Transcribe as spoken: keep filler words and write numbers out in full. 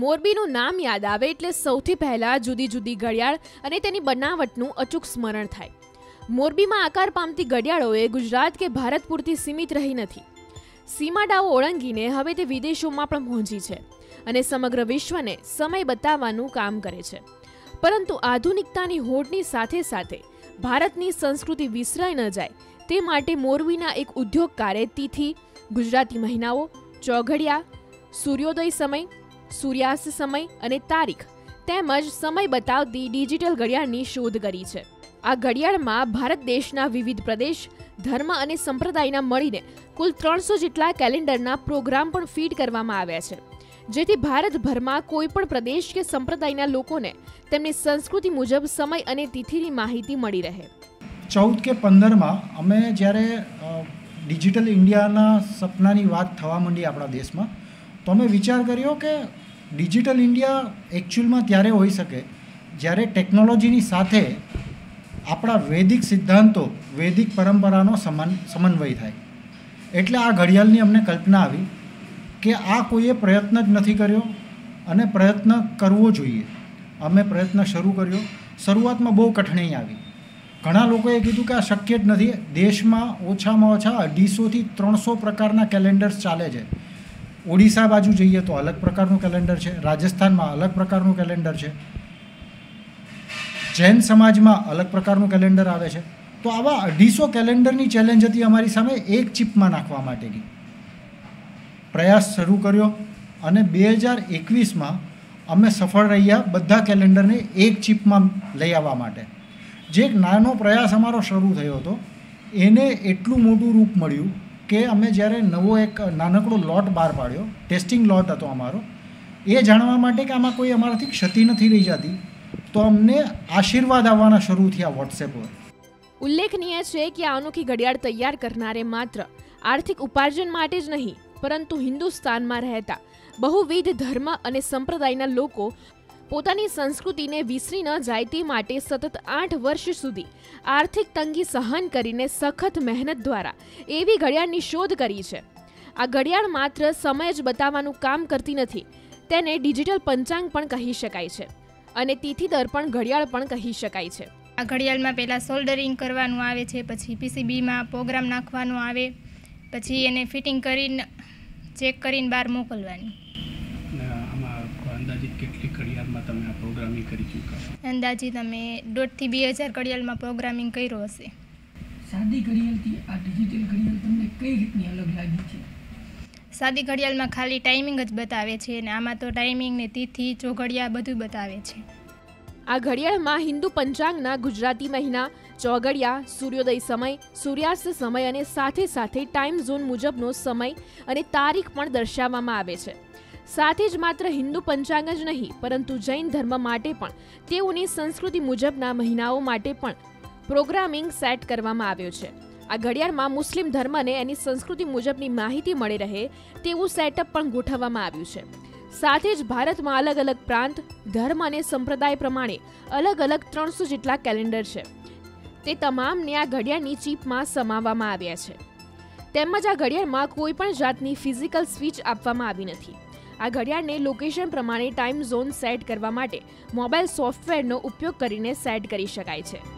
મોરબીનું નામ યાદ આવે એટલે સૌથી પહેલા જુદી જુદી ઘડિયાળ અને તેની બનાવટનું અચૂક સ્મરણ થાય। મોરબીમાં આકાર પામતી ઘડિયાળોએ ગુજરાત કે ભારત પૂરતી સીમિત રહી નથી, સીમાડાઓ ઓળંગીને હવે તે વિદેશોમાં પણ પહોંચી છે અને સમગ્ર વિશ્વને સમય બતાવવાનું કામ કરે છે। પરંતુ આધુનિકતાની હોડની સાથે સાથે ભારતની સંસ્કૃતિ વિસરાઈ ન જાય તે માટે મોરબીના એક ઉદ્યોગકારે તિથિ, ગુજરાતી મહિનાઓ, ચોઘડિયા, સૂર્યોદય સમય, सूर्यास्त समय अने तारीख तेमज समय बतावती डिजिटल घड़ियाळनी शोध करी छे। आ घड़ियाळमां भारत देशना विविध प्रदेश, धर्म अने संप्रदायना मळीने कुल त्रणसो जेटला कैलेंडरना प्रोग्राम पण फीड करवामां आव्या छे, जेथी भारतभरमां कोईपण प्रदेश के संप्रदायना लोकोने तेमनी संस्कृति मुजब समय अने तिथिनी माहिती मळी रहे। चौदह के पंदर मां अमे ज्यारे डिजिटल इंडियाना सपनानी वात थवा मंडी आपणा देशमां, तो मैं विचार करियो के डिजिटल इंडिया एक्चुअल में त्यारे होई सके ज्यारे टेक्नोलॉजी नी साथे आपड़ा वैदिक सिद्धांतों, वैदिक परंपरानो समन समन्वय थाय। एटले आ घड़ियाळनी अमने कल्पना आवी के आ कोईए प्रयत्न ज नथी कर्यो अने प्रयत्न करवो जोईए। अमे प्रयत्न शरू कर्यो, शुरुआत में बहु कठिनाई आवी। घणा लोकोए कीधुं के आ शक्य ज नथी। देश में ओछामां ओछा अढ़ीसो थी त्रणसो प्रकारना कैलेंडर्स चाले छे। ओडिशा बाजू जाइए तो अलग प्रकारनु कैलेंडर है, राजस्थान में अलग प्रकारनु कैलेंडर है, जैन समाज में अलग प्रकारनु कैलेंडर आवे छे। तो आवा अढ़ीसो कैलेंडर नी चैलेंज हती अमारी सामे एक चिप में नाखवा माटेनी प्रयास शुरू कर्यो अने बे हज़ार एकवीस में अमे सफल रह्या बधा कैलेंडर ने एक चिप में लई आववा माटे। जे एक नानो प्रयास अमारो शुरू थयो हतो एने एटलुं मोटुं रूप मळ्युं के अमे ज्यारे नवो एक नानकड़ो लॉट बहार पाड्यो, टेस्टिंग लॉट हतो अमारो, ए जाणवा माटे के आमां कोई अमाराथी क्षति नथी रही जाती, तो अमने आशीर्वाद आववाना शरू थया व्हाट्सएप पर। उल्लेखनीय छे कि आ अनोखी घड़ियाळ तैयार करनारे मात्र आर्थिक उपार्जन माटे ज नहीं, परंतु हिंदुस्तान में रहता बहुविध धर्म अने संप्रदायना लोको पोतानी संस्कृतिने विसरी न जाय ते माटे सतत आठ वर्ष सुधी आर्थिक तंगी सहन करीने सखत मेहनत द्वारा एवी घड़ियाळनी शोध करी छे। आ घड़ियाळ मात्र समय ज बताववानुं काम करती नथी, तेने डिजिटल पंचांग पण कही शकाय छे अने तिथि दर्पण घड़ियाळ पण कही शकाय छे। आ घड़ियाळमां पहेला सोल्डरिंग करवानुं आवे छे, पछी पीसीबीमां प्रोग्राम नाखवानो आवे, पछी एने फिटिंग करीने चेक करीने बहार मोकलवानी। अंदाजित કેટલી ઘડિયાળમાં તમે આ પ્રોગ્રામિંગ કરી ચૂક્યા? અંદાજે તમે એક હજાર પચાસથી બે હજાર ઘડિયાળમાં પ્રોગ્રામિંગ કર્યો હશે। સાદી ઘડિયાળથી આ ડિજિટલ ઘડિયાળ તમને કઈ રીતની અલગ લાગી છે? સાદી ઘડિયાળમાં ખાલી ટાઇમિંગ જ બતાવે છે અને આમાં તો ટાઇમિંગ ને તિથિ, ચોઘડિયા બધું બતાવે છે। આ ઘડિયાળમાં હિન્દુ પંચાંગના ગુજરાતી મહિના, ચોઘડિયા, સૂર્યોદય સમય, સૂર્યાસ્ત સમય અને સાથે સાથે ટાઈમ ઝોન મુજબનો સમય અને તારીખ પણ દર્શાવવામાં આવે છે। साथ ज मात्र हिंदू पंचांग ज नहीं परंतु जैन धर्म माटे पण तेओनी संस्कृति मुजबना महीनाओं माटे पण प्रोग्रामिंग सेट करवामां आव्यो छे। आ घड़ियाळमां मुस्लिम धर्म ने एनी संस्कृति मुजबनी माहिती मळे रहे तेवुं सेटअप पण गोठववामां आव्युं छे। साथ ज भारत में अलग अलग प्रांत, धर्म अने संप्रदाय प्रमाणे अलग अलग त्रणसो जेटला कैलेंडर छे, ते तमामने आ घड़ियाळनी चिपमां समाववामां आव्या छे। તેમજ આ ઘડિયાળમાં કોઈપણ જાતની ફિઝિકલ સ્વિચ આપવામાં આવી નથી। આ ઘડિયાળને લોકેશન પ્રમાણે ટાઈમ ઝોન સેટ કરવા માટે મોબાઈલ સોફ્ટવેરનો ઉપયોગ કરીને સેટ કરી શકાય છે।